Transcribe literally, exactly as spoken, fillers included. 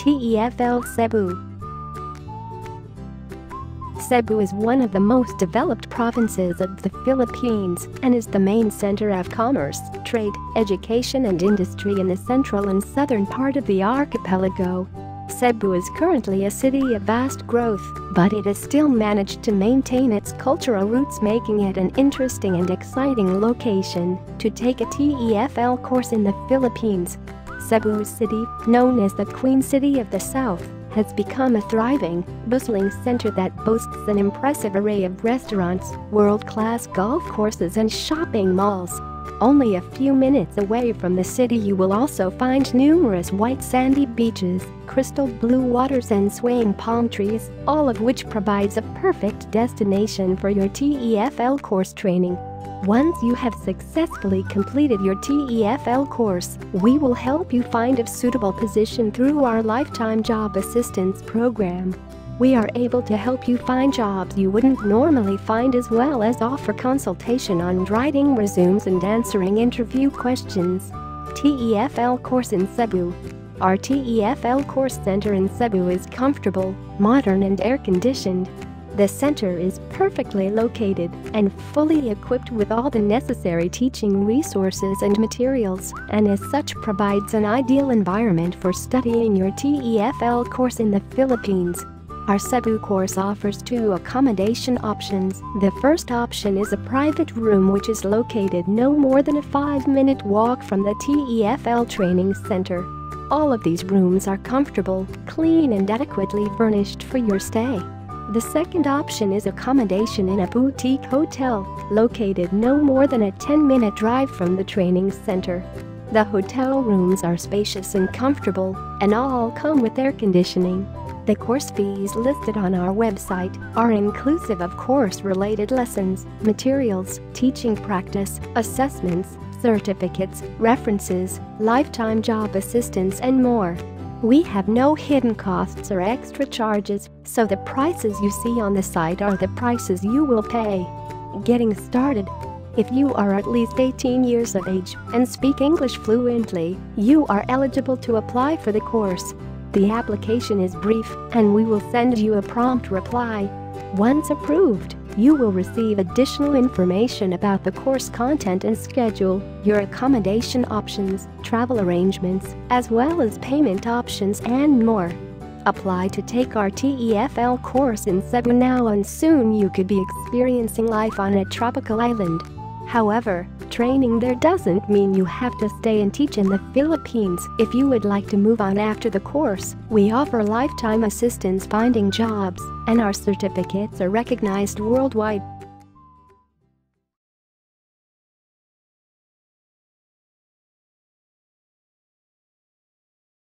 T E F L Cebu. Cebu is one of the most developed provinces of the Philippines and is the main center of commerce, trade, education and industry in the central and southern part of the archipelago. Cebu is currently a city of vast growth, but it has still managed to maintain its cultural roots, making it an interesting and exciting location to take a T E F L course in the Philippines. Cebu City, known as the Queen City of the South, has become a thriving, bustling center that boasts an impressive array of restaurants, world-class golf courses and shopping malls. Only a few minutes away from the city you will also find numerous white sandy beaches, crystal blue waters and swaying palm trees, all of which provides a perfect destination for your T E F L course training. Once you have successfully completed your T E F L course, we will help you find a suitable position through our Lifetime Job Assistance Program. We are able to help you find jobs you wouldn't normally find, as well as offer consultation on writing resumes and answering interview questions. T E F L course in Cebu. Our T E F L course center in Cebu is comfortable, modern and air-conditioned. The center is perfectly located and fully equipped with all the necessary teaching resources and materials, and as such provides an ideal environment for studying your T E F L course in the Philippines. Our Cebu course offers two accommodation options. The first option is a private room which is located no more than a five-minute walk from the T E F L training center. All of these rooms are comfortable, clean and adequately furnished for your stay. The second option is accommodation in a boutique hotel, located no more than a ten-minute drive from the training center. The hotel rooms are spacious and comfortable, and all come with air conditioning. The course fees listed on our website are inclusive of course-related lessons, materials, teaching practice, assessments, certificates, references, lifetime job assistance and more. We have no hidden costs or extra charges, so the prices you see on the site are the prices you will pay. Getting started. If you are at least eighteen years of age and speak English fluently, you are eligible to apply for the course. The application is brief, and we will send you a prompt reply. Once approved, you will receive additional information about the course content and schedule, your accommodation options, travel arrangements, as well as payment options and more. Apply to take our T E F L course in Cebu now, and soon you could be experiencing life on a tropical island. However, training there doesn't mean you have to stay and teach in the Philippines. If you would like to move on after the course, we offer lifetime assistance finding jobs, and our certificates are recognized worldwide.